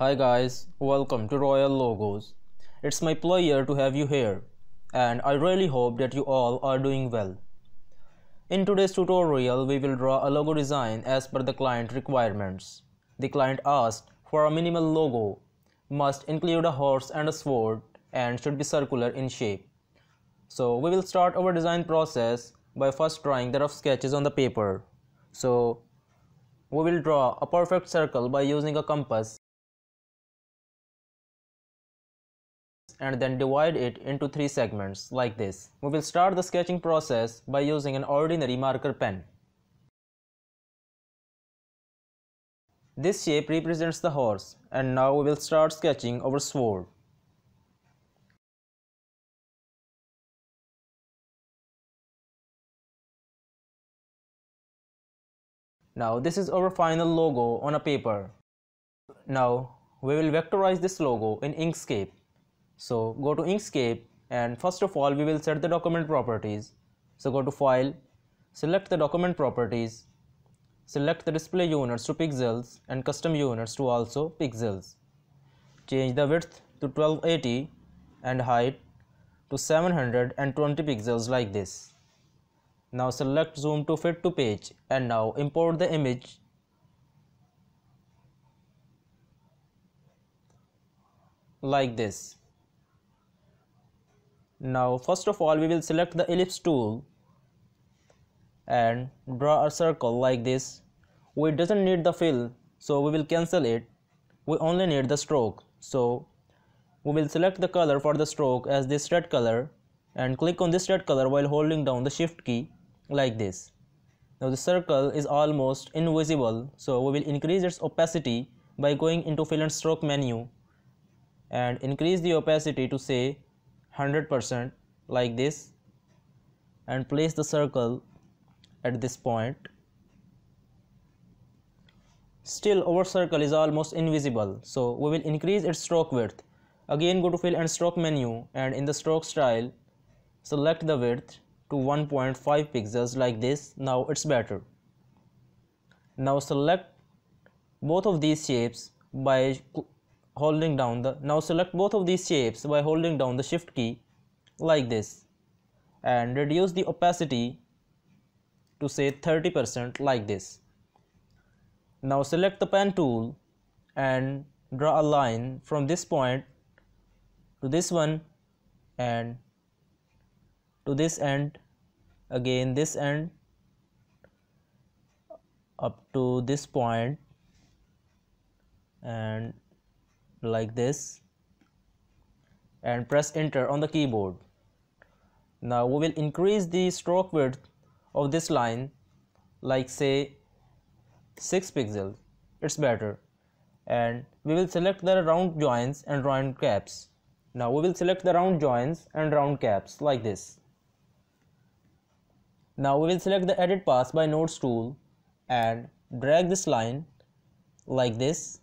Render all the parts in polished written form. Hi guys, welcome to Royal Logos. It's my pleasure to have you here, and I really hope that you all are doing well. In today's tutorial, we will draw a logo design as per the client requirements. The client asked for a minimal logo, must include a horse and a sword, and should be circular in shape. So we will start our design process by first drawing the rough sketches on the paper. So we will draw a perfect circle by using a compass and then divide it into three segments like this. We will start the sketching process by using an ordinary marker pen. This shape represents the horse, and now we will start sketching our sword. Now this is our final logo on a paper. Now we will vectorize this logo in Inkscape. So go to Inkscape, and first of all we will set the document properties. So go to File, select the document properties, select the display units to pixels and custom units to also pixels. Change the width to 1280 and height to 720 pixels like this. Now select zoom to fit to page, and now import the image. Like this. Now first of all we will select the ellipse tool and draw a circle like this. We doesn't need the fill, so we will cancel it. We only need the stroke, so we will select the color for the stroke as this red color and click on this red color while holding down the shift key like this. Now the circle is almost invisible, so we will increase its opacity by going into fill and stroke menu and increase the opacity to say 100% like this, and place the circle at this point. Still our circle is almost invisible, so we will increase its stroke width. Again go to fill and stroke menu, and in the stroke style select the width to 1.5 pixels like this. Now it's better. Now select both of these shapes by holding down the shift key like this, and reduce the opacity to say 30% like this. Now select the pen tool and draw a line from this point to this one and to this end, again this end, up to this point and like this, and press enter on the keyboard. Now we will increase the stroke width of this line like say 6 pixels. It's better, and we will select the round joins and round caps. Now we will select the round joins and round caps like this. Now we will select the edit path by nodes tool and drag this line like this.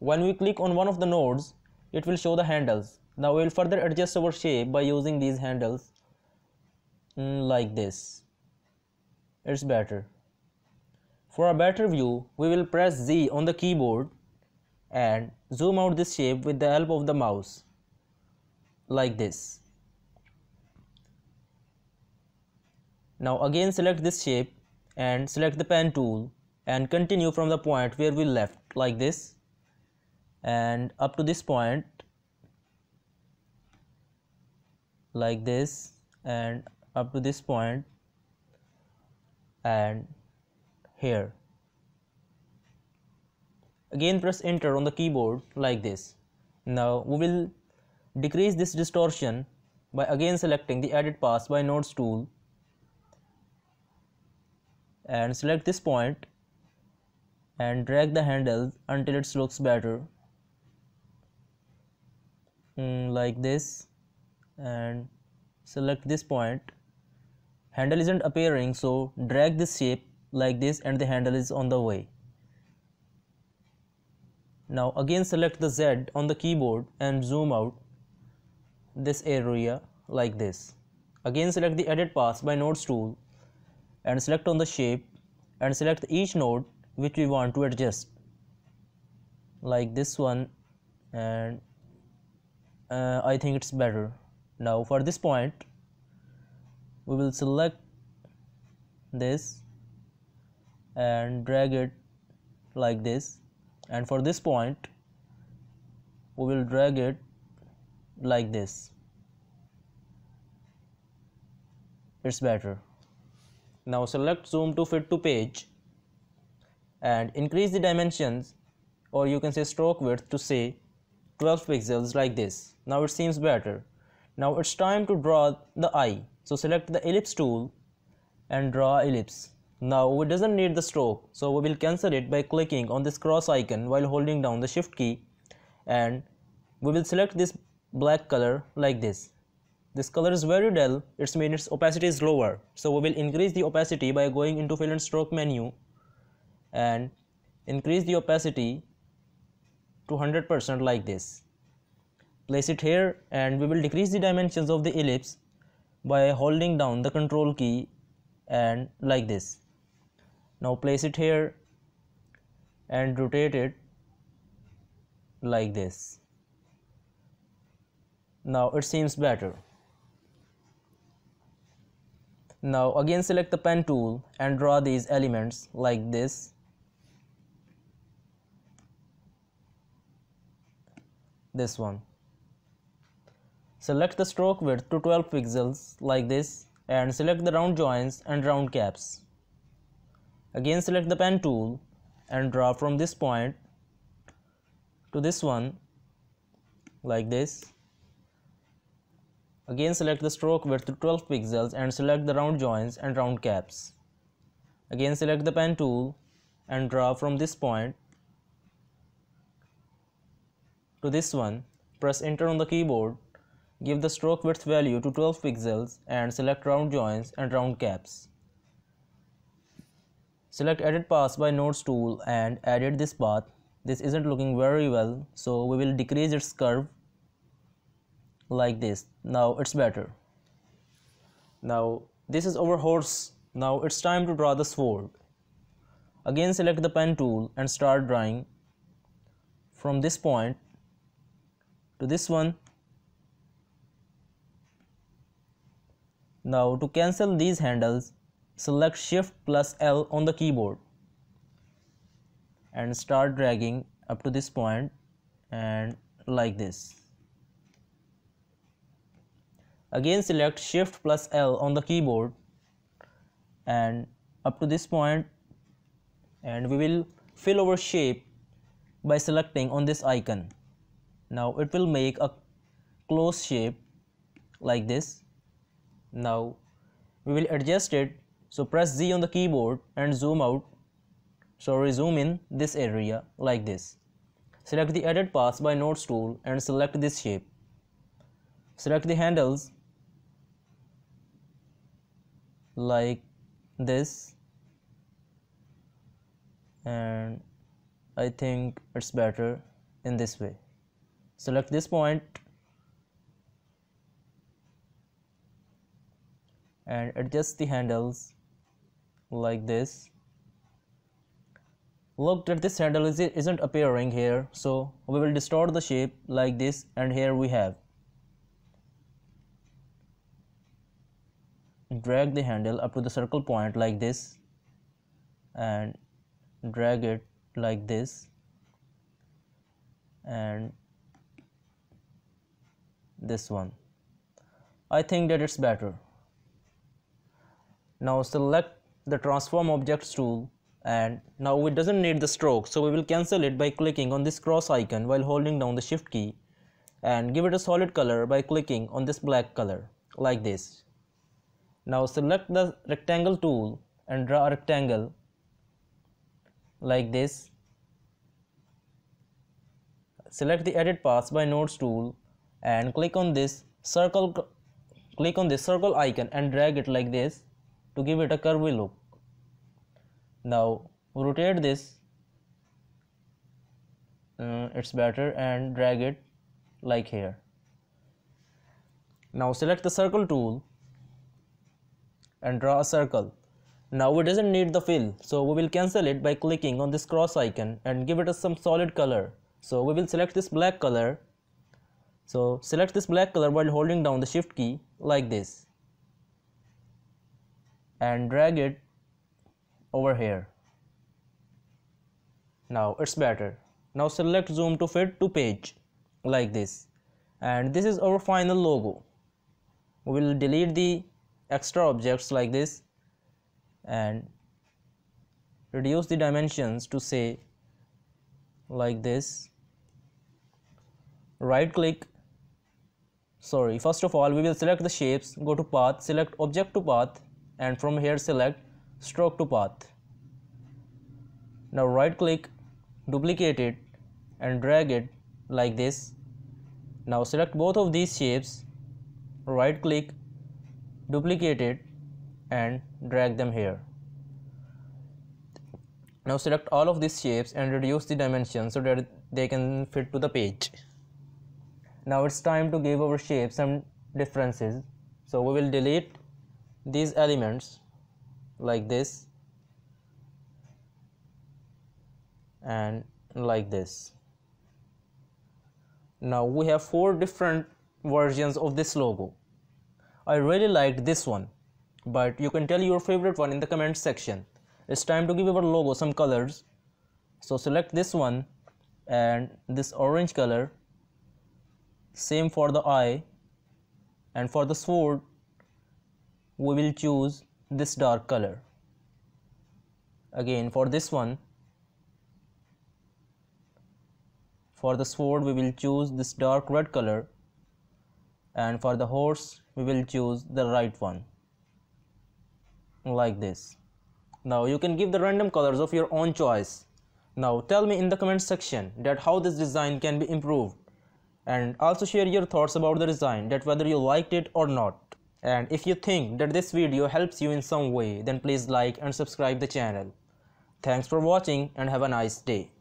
When we click on one of the nodes, it will show the handles. Now we will further adjust our shape by using these handles like this. It's better. For a better view, we will press Z on the keyboard and zoom out this shape with the help of the mouse like this. Now again select this shape and select the pen tool and continue from the point where we left like this, and up to this point like this, and up to this point and here. Again press enter on the keyboard like this. Now we will decrease this distortion by again selecting the edit path by nodes tool and select this point and drag the handle until it looks better. Like this, and select this point. Handle isn't appearing, so drag this shape like this and the handle is on the way. Now again select the Z on the keyboard and zoom out this area like this. Again select the edit path by nodes tool and select on the shape and select each node which we want to adjust like this one, and I think it's better. Now for this point we will select this and drag it like this, and for this point we will drag it like this. It's better. Now select zoom to fit to page and increase the dimensions, or you can say stroke width, to say 12 pixels like this. Now it seems better. Now it's time to draw the eye. So select the ellipse tool and draw ellipse. Now it doesn't need the stroke, so we will cancel it by clicking on this cross icon while holding down the shift key, and we will select this black color like this. This color is very dull, it means its opacity is lower. So we will increase the opacity by going into fill and stroke menu and increase the opacity to 100% like this. Place it here, and we will decrease the dimensions of the ellipse by holding down the control key and like this. Now place it here and rotate it like this. Now it seems better. Now again select the pen tool and draw these elements like this. This one. Select the stroke width to 12 pixels like this, and select the round joins and round caps. Again select the pen tool and draw from this point to this one like this. Again select the stroke width to 12 pixels and select the round joins and round caps. Again select the pen tool and draw from this point to this one. Press enter on the keyboard, give the stroke width value to 12 pixels and select round joins and round caps. Select edit path by nodes tool and edit this path. This isn't looking very well, so we will decrease its curve like this. Now it's better. Now this is our horse. Now it's time to draw the sword. Again select the pen tool and start drawing from this point to this one. Now to cancel these handles, select shift plus L on the keyboard and start dragging up to this point and like this. Again select shift plus L on the keyboard and up to this point, and we will fill our shape by selecting on this icon. Now it will make a close shape like this. Now we will adjust it, so press Z on the keyboard and zoom out, sorry, zoom in this area like this. Select the edit path by nodes tool and select this shape. Select the handles like this, and I think it's better in this way. Select this point and adjust the handles like this. Look that this handle isn't appearing here, so we will distort the shape like this, and here we have. Drag the handle up to the circle point like this and drag it like this, and this one. I think that it's better. Now select the transform objects tool, and now it doesn't need the stroke, so we will cancel it by clicking on this cross icon while holding down the shift key and give it a solid color by clicking on this black color like this. Now select the rectangle tool and draw a rectangle like this. Select the edit path by nodes tool and click on this circle icon and drag it like this to give it a curvy look. Now rotate this, it's better, and drag it like here. Now select the circle tool and draw a circle. Now it doesn't need the fill, so we will cancel it by clicking on this cross icon and give it some solid color So we will select this black color. So select this black color while holding down the shift key like this and drag it over here. Now it's better. Now select zoom to fit to page like this, and this is our final logo. We will delete the extra objects like this and reduce the dimensions to say like this. Right click, sorry, first of all we will select the shapes, go to path, select object to path, and from here select stroke to path. Now right click, duplicate it and drag it like this. Now select both of these shapes, right click, duplicate it and drag them here. Now select all of these shapes and reduce the dimensions so that they can fit to the page. Now it's time to give our shape some differences. So we will delete these elements like this and like this. Now we have four different versions of this logo. I really liked this one, but you can tell your favorite one in the comment section. It's time to give our logo some colors. So select this one and this orange color. Same for the eye, and for the sword we will choose this dark color. Again for this one, for the sword we will choose this dark red color, and for the horse we will choose the right one like this. Now you can give the random colors of your own choice. Now tell me in the comment section that how this design can be improved, and also share your thoughts about the design, that whether you liked it or not. And if you think that this video helps you in some way, then please like and subscribe the channel. Thanks for watching and have a nice day.